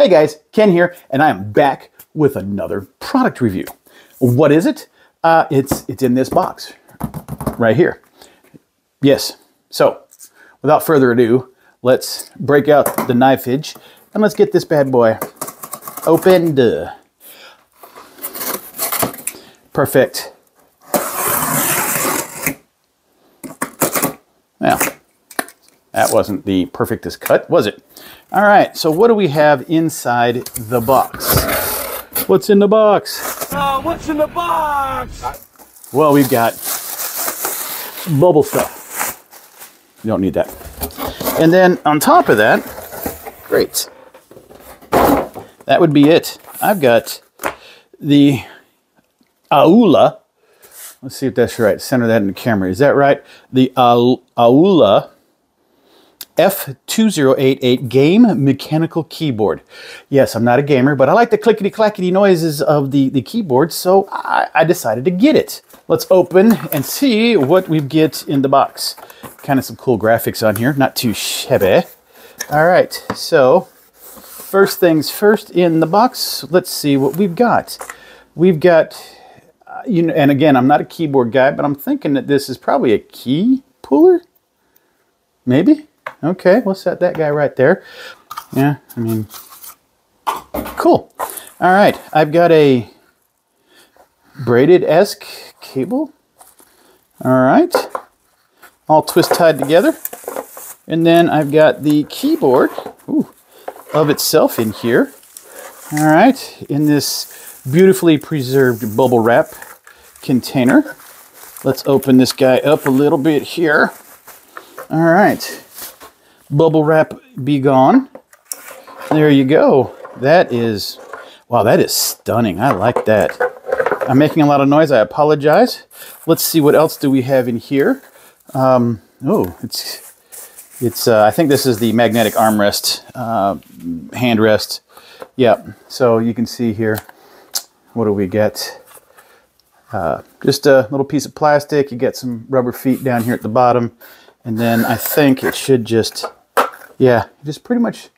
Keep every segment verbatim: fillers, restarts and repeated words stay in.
Hey guys, Ken here, and I am back with another product review. What is it? Uh, it's, it's in this box right here. Yes, so without further ado, let's break out the knife edge and let's get this bad boy opened. Uh, perfect. Now, that wasn't the perfectest cut, was it? All right, so what do we have inside the box? What's in the box? Oh, what's in the box? Well, we've got bubble stuff. You don't need that. And then on top of that, great. That would be it. I've got the Aula. Let's see if that's right. Center that in the camera. Is that right? The Aula F two zero eight eight game mechanical keyboard. Yes, I'm not a gamer, but I like the clickety-clackety noises of the, the keyboard, so I, I decided to get it. Let's open and see what we get in the box. Kind of some cool graphics on here, not too shabby. All right, so first things first in the box, let's see what we've got. We've got, uh, you know, and again, I'm not a keyboard guy, but I'm thinking that this is probably a key puller, maybe? Okay, we'll set that guy right there. Yeah, I mean, cool. All right, I've got a braided-esque cable. All right, all twist-tied together. And then I've got the keyboard ooh, of itself in here. All right, in this beautifully preserved bubble wrap container. Let's open this guy up a little bit here. All right. Bubble wrap be gone. There you go. That is, wow, that is stunning. I like that. I'm making a lot of noise. I apologize. Let's see what else do we have in here. Um, oh, it's, it's. Uh, I think this is the magnetic armrest, uh, handrest. Yeah, so you can see here, what do we get? Uh, just a little piece of plastic. You get some rubber feet down here at the bottom. And then I think it should just... Yeah, it just pretty much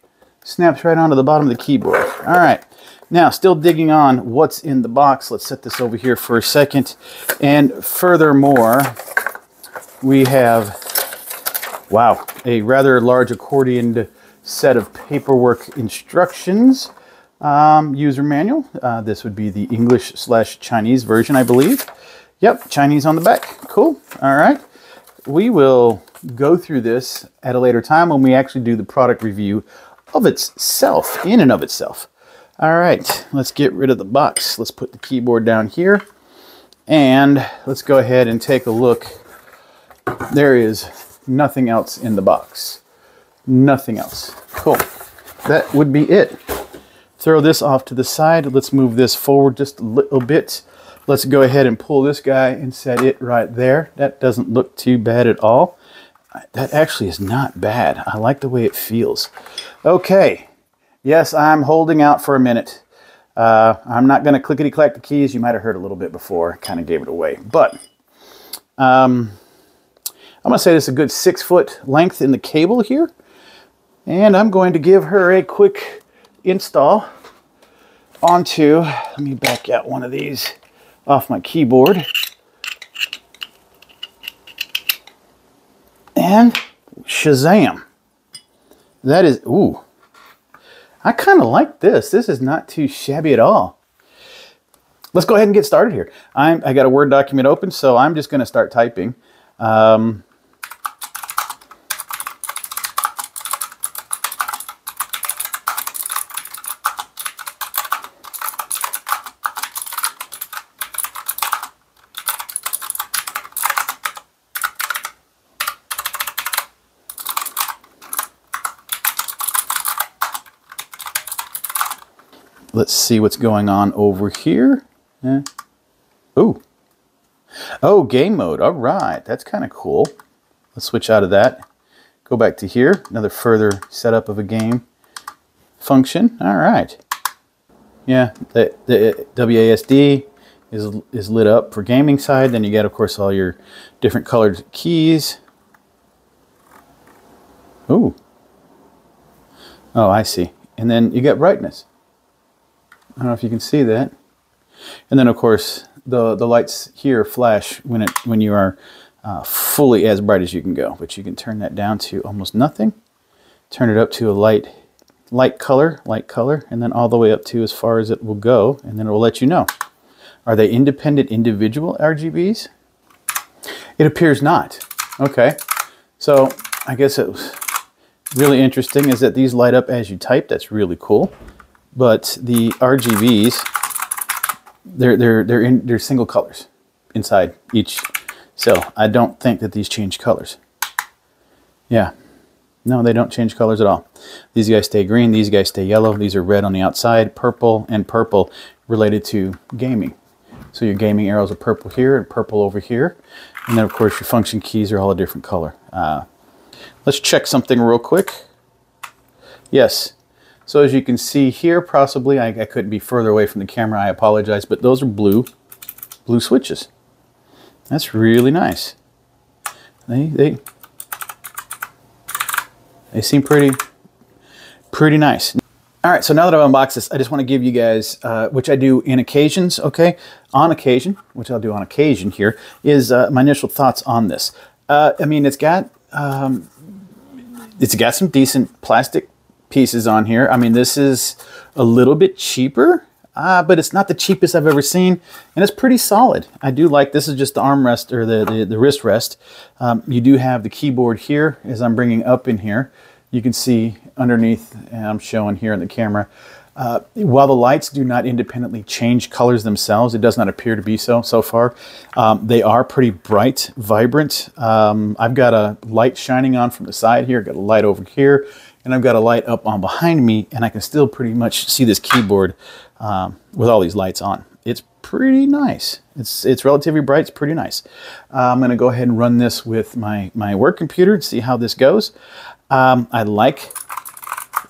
snaps right onto the bottom of the keyboard. All right, now still digging on what's in the box. Let's set this over here for a second. And furthermore, we have, wow, a rather large accordioned set of paperwork instructions. Um, user manual. Uh, this would be the English slash Chinese version, I believe. Yep, Chinese on the back. Cool, all right. We will go through this at a later time when we actually do the product review of itself, in and of itself. All right, let's get rid of the box. Let's put the keyboard down here, and let's go ahead and take a look. There is nothing else in the box. Nothing else. Cool. That would be it. Throw this off to the side. Let's move this forward just a little bit. Let's go ahead and pull this guy and set it right there. That doesn't look too bad at all. That actually is not bad. I like the way it feels. Okay. Yes, I'm holding out for a minute. Uh, I'm not going to clickety-clack the keys. You might have heard a little bit before. I kind of gave it away. But um, I'm going to say this is a good six foot length in the cable here. And I'm going to give her a quick install onto... Let me back out one of these off my keyboard, and shazam, that is, ooh, I kind of like this. This is not too shabby at all. Let's go ahead and get started here. I'm, I got a Word document open, so I'm just going to start typing. Um, Let's see what's going on over here. Eh. Ooh. Oh, game mode. All right. That's kind of cool. Let's switch out of that. Go back to here. Another further setup of a game function. All right. Yeah, the, the W A S D is, is lit up for gaming side. Then you got, of course, all your different colored keys. Ooh. Oh, I see. and then you get brightness. I don't know if you can see that. And then of course the the lights here flash when it when you are uh, fully as bright as you can go, but you can turn that down to almost nothing, turn it up to a light light color light color and then all the way up to as far as it will go, and then it will let you know. Are they independent individual R G Bs? It appears not. Okay, so I guess it was really interesting is that these light up as you type. That's really cool. But the R G Bs, they're they're they're in they're single colors inside each cell. I don't think that these change colors. Yeah. No, they don't change colors at all. These guys stay green, these guys stay yellow, these are red on the outside, purple and purple related to gaming. So your gaming arrows are purple here and purple over here. And then of course your function keys are all a different color. Uh, let's check something real quick. Yes. So as you can see here, possibly, I, I couldn't be further away from the camera, I apologize, but those are blue, blue switches. That's really nice. They, they, They seem pretty, pretty nice. All right, so now that I've unboxed this, I just want to give you guys, uh, which I do in occasions, okay? On occasion, which I'll do on occasion here, is uh, my initial thoughts on this. Uh, I mean, it's got, um, it's got some decent plastic pieces on here. I mean, this is a little bit cheaper, uh, but it's not the cheapest I've ever seen, and it's pretty solid. I do like, this is just the armrest, or the, the, the wrist rest. Um, you do have the keyboard here, as I'm bringing up in here. You can see underneath, and I'm showing here in the camera, uh, while the lights do not independently change colors themselves, it does not appear to be so, so far. Um, they are pretty bright, vibrant. Um, I've got a light shining on from the side here, got a light over here, and I've got a light up on behind me, and I can still pretty much see this keyboard um, with all these lights on. It's pretty nice. It's, it's relatively bright, it's pretty nice. Uh, I'm gonna go ahead and run this with my, my work computer and see how this goes. Um, I like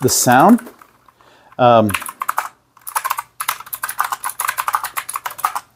the sound. Um,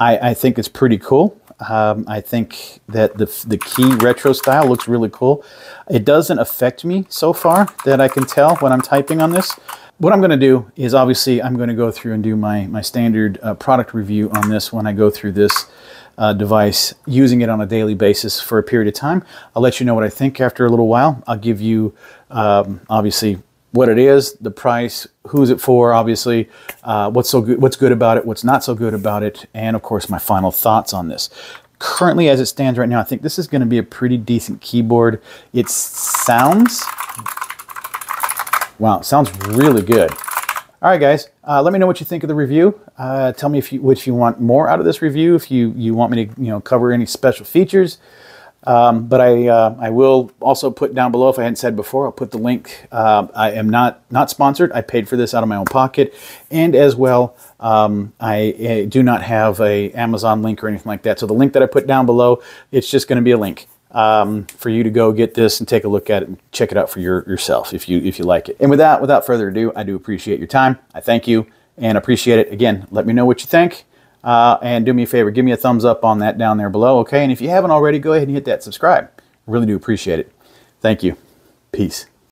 I, I think it's pretty cool. Um, I think that the, the key retro style looks really cool. It doesn't affect me so far that I can tell when I'm typing on this. What I'm going to do is obviously I'm going to go through and do my, my standard uh, product review on this when I go through this Uh, device, using it on a daily basis for a period of time. I'll let you know what I think after a little while. I'll give you um, obviously what it is, the price, who's it for, obviously, uh, what's so good, what's good about it, what's not so good about it, and of course my final thoughts on this. Currently, as it stands right now, I think this is going to be a pretty decent keyboard. It sounds, wow, it sounds really good. All right, guys, uh, let me know what you think of the review. Uh, tell me if you, if you want more out of this review, if you, you want me to you know cover any special features. Um, but I, uh, I will also put down below, if I hadn't said before, I'll put the link. Uh, I am not, not sponsored. I paid for this out of my own pocket. And as well, um, I, I do not have a Amazon link or anything like that. So the link that I put down below, it's just going to be a link. Um, for you to go get this and take a look at it and check it out for your, yourself if you if you like it. And without without further ado, I do appreciate your time. I thank you and appreciate it. Again, let me know what you think uh, and do me a favor. Give me a thumbs up on that down there below, okay? And if you haven't already, go ahead and hit that subscribe. Really do appreciate it. Thank you. Peace.